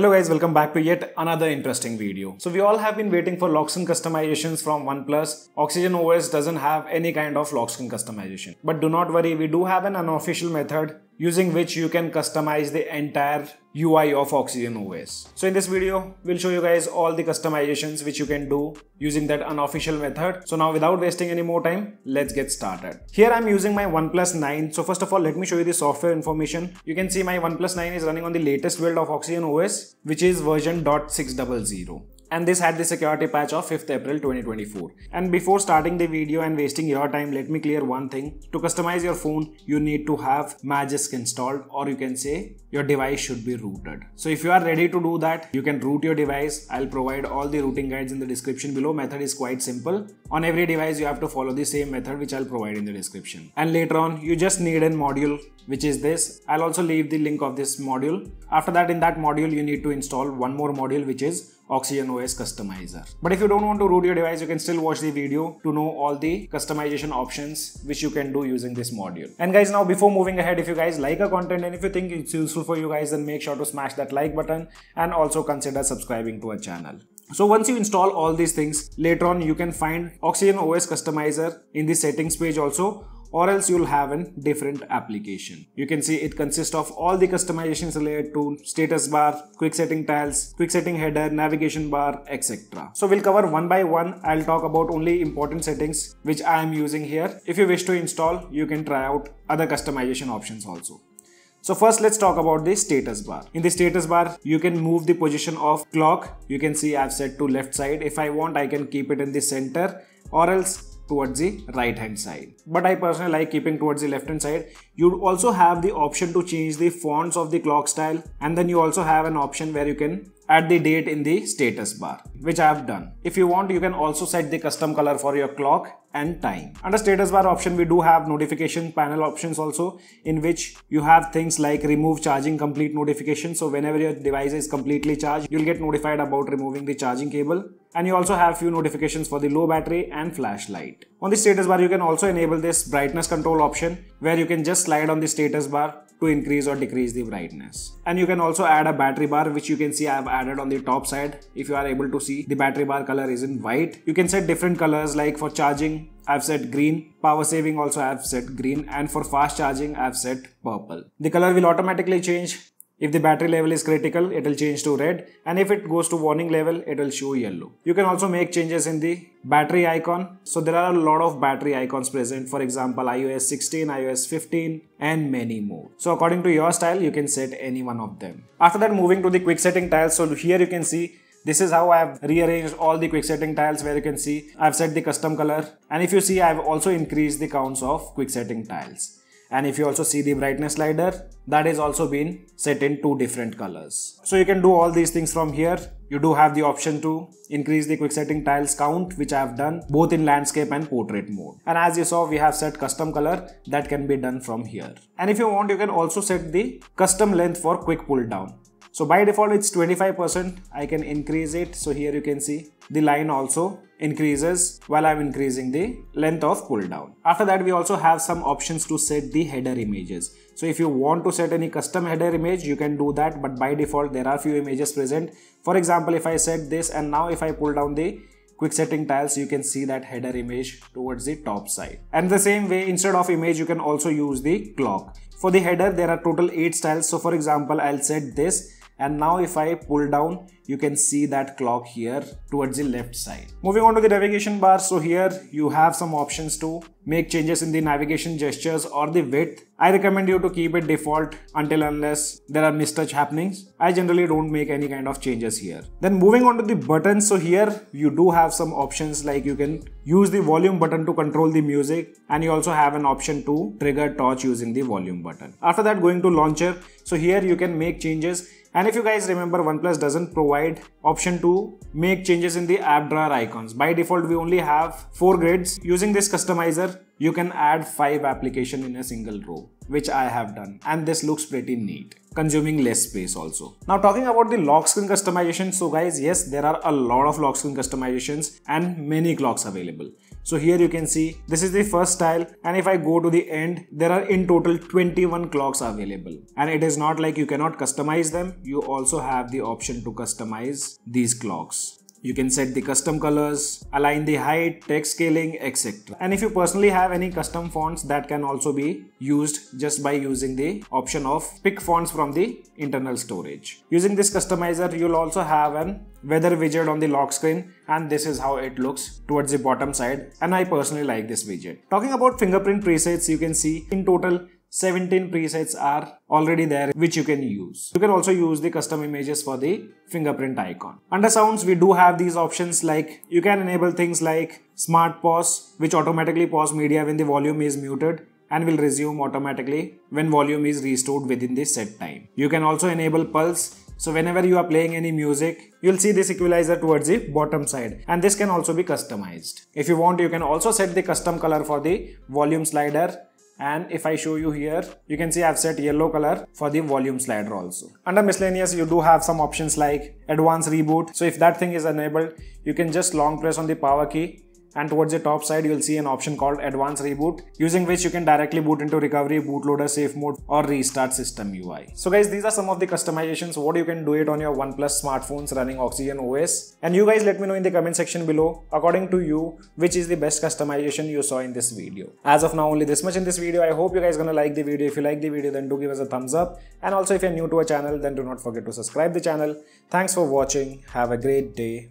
Hello guys, welcome back to yet another interesting video. So we all have been waiting for lock screen customizations from OnePlus. Oxygen OS doesn't have any kind of lock screen customization. But do not worry, we do have an unofficial method using which you can customize the entire UI of Oxygen OS. So in this video, we'll show you guys all the customizations which you can do using that unofficial method. So now without wasting any more time, let's get started. Here I'm using my OnePlus 9. So first of all, let me show you the software information. You can see my OnePlus 9 is running on the latest build of Oxygen OS, which is version 0.600. And this had the security patch of 5th April 2024. And before starting the video and wasting your time, let me clear one thing. To customize your phone, you need to have Magisk installed, or you can say your device should be rooted. So if you are ready to do that, you can root your device. I'll provide all the rooting guides in the description below. Method is quite simple. On every device, you have to follow the same method which I'll provide in the description. And later on, you just need a module, which is this. I'll also leave the link of this module. After that, in that module, you need to install one more module, which is Oxygen OS customizer. But if you don't want to root your device, you can still watch the video to know all the customization options which you can do using this module. And guys, now before moving ahead, if you guys like our content and if you think it's useful for you guys, then make sure to smash that like button and also consider subscribing to our channel. So once you install all these things, later on you can find Oxygen OS customizer in the settings page also, or else you'll have a different application. You can see it consists of all the customizations related to status bar, quick setting tiles, quick setting header, navigation bar, etc. So we'll cover one by one. I'll talk about only important settings which I am using here. If you wish to install, you can try out other customization options also. So first, let's talk about the status bar. In the status bar, you can move the position of clock. You can see I've set to left side. If I want, I can keep it in the center or else towards the right hand side, but I personally like keeping towards the left hand side. You also have the option to change the fonts of the clock style, and then you also have an option where you can add the date in the status bar, which I have done. If you want, you can also set the custom color for your clock and time. Under status bar option, we do have notification panel options also, in which you have things like remove charging complete notification. So whenever your device is completely charged, you'll get notified about removing the charging cable. And you also have few notifications for the low battery and flashlight. On the status bar, you can also enable this brightness control option, where you can just slide on the status bar to increase or decrease the brightness. And you can also add a battery bar, which you can see I have added on the top side. If you are able to see, the battery bar color is in white. You can set different colors, like for charging, I've set green. Power saving also I've set green. And for fast charging, I've set purple. The color will automatically change. If the battery level is critical, it will change to red, and if it goes to warning level, it will show yellow. You can also make changes in the battery icon. So there are a lot of battery icons present, for example iOS 16, iOS 15 and many more. So according to your style, you can set any one of them. After that, moving to the quick setting tiles. So here you can see this is how I have rearranged all the quick setting tiles, where you can see I've set the custom color, and if you see, I've also increased the counts of quick setting tiles. And if you also see the brightness slider, that is also been set in two different colors. So you can do all these things from here. You do have the option to increase the quick setting tiles count, which I have done both in landscape and portrait mode. And as you saw, we have set custom color that can be done from here. And if you want, you can also set the custom length for quick pull down. So by default, it's 25%. I can increase it. So here you can see the line also increases while I'm increasing the length of pull down. After that, we also have some options to set the header images. So if you want to set any custom header image, you can do that, but by default there are few images present. For example, if I set this, and now if I pull down the quick setting tiles, you can see that header image towards the top side. And the same way, instead of image, you can also use the clock. For the header, there are total 8 styles. So for example, I'll set this, and now if I pull down, you can see that clock here towards the left side. Moving on to the navigation bar. So here you have some options to make changes in the navigation gestures or the width. I recommend you to keep it default until unless there are mistouch happenings. I generally don't make any kind of changes here. Then moving on to the buttons. So here you do have some options, like you can use the volume button to control the music, and you also have an option to trigger torch using the volume button. After that, going to launcher. So here you can make changes. And if you guys remember, OnePlus doesn't provide option to make changes in the app drawer icons. By default, we only have 4 grids. Using this customizer, you can add 5 applications in a single row, which I have done. And this looks pretty neat, consuming less space also. Now talking about the lock screen customization. So guys, yes, there are a lot of lock screen customizations and many clocks available. So here you can see this is the first style, and if I go to the end, there are in total 21 clocks available, and it is not like you cannot customize them. You also have the option to customize these clocks. You can set the custom colors, align the height, text scaling, etc. And if you personally have any custom fonts, that can also be used just by using the option of pick fonts from the internal storage. Using this customizer, you'll also have an weather widget on the lock screen, and this is how it looks towards the bottom side, and I personally like this widget. Talking about fingerprint presets, you can see in total 17 presets are already there which you can use. You can also use the custom images for the fingerprint icon. Under sounds, we do have these options, like you can enable things like smart pause, which automatically pauses media when the volume is muted and will resume automatically when volume is restored within the set time. You can also enable pulse, so whenever you are playing any music, you'll see this equalizer towards the bottom side, and this can also be customized. If you want, you can also set the custom color for the volume slider. And if I show you here, you can see I've set yellow color for the volume slider also. Under miscellaneous, you do have some options like advanced reboot. So if that thing is enabled, you can just long press on the power key, and towards the top side, you'll see an option called advanced reboot, using which you can directly boot into recovery, bootloader, safe mode, or restart system UI. So guys, these are some of the customizations, what you can do it on your OnePlus smartphones running Oxygen OS. And you guys let me know in the comment section below, according to you, which is the best customization you saw in this video. As of now, only this much in this video. I hope you guys gonna like the video. If you like the video, then do give us a thumbs up. And also if you're new to our channel, then do not forget to subscribe the channel. Thanks for watching. Have a great day.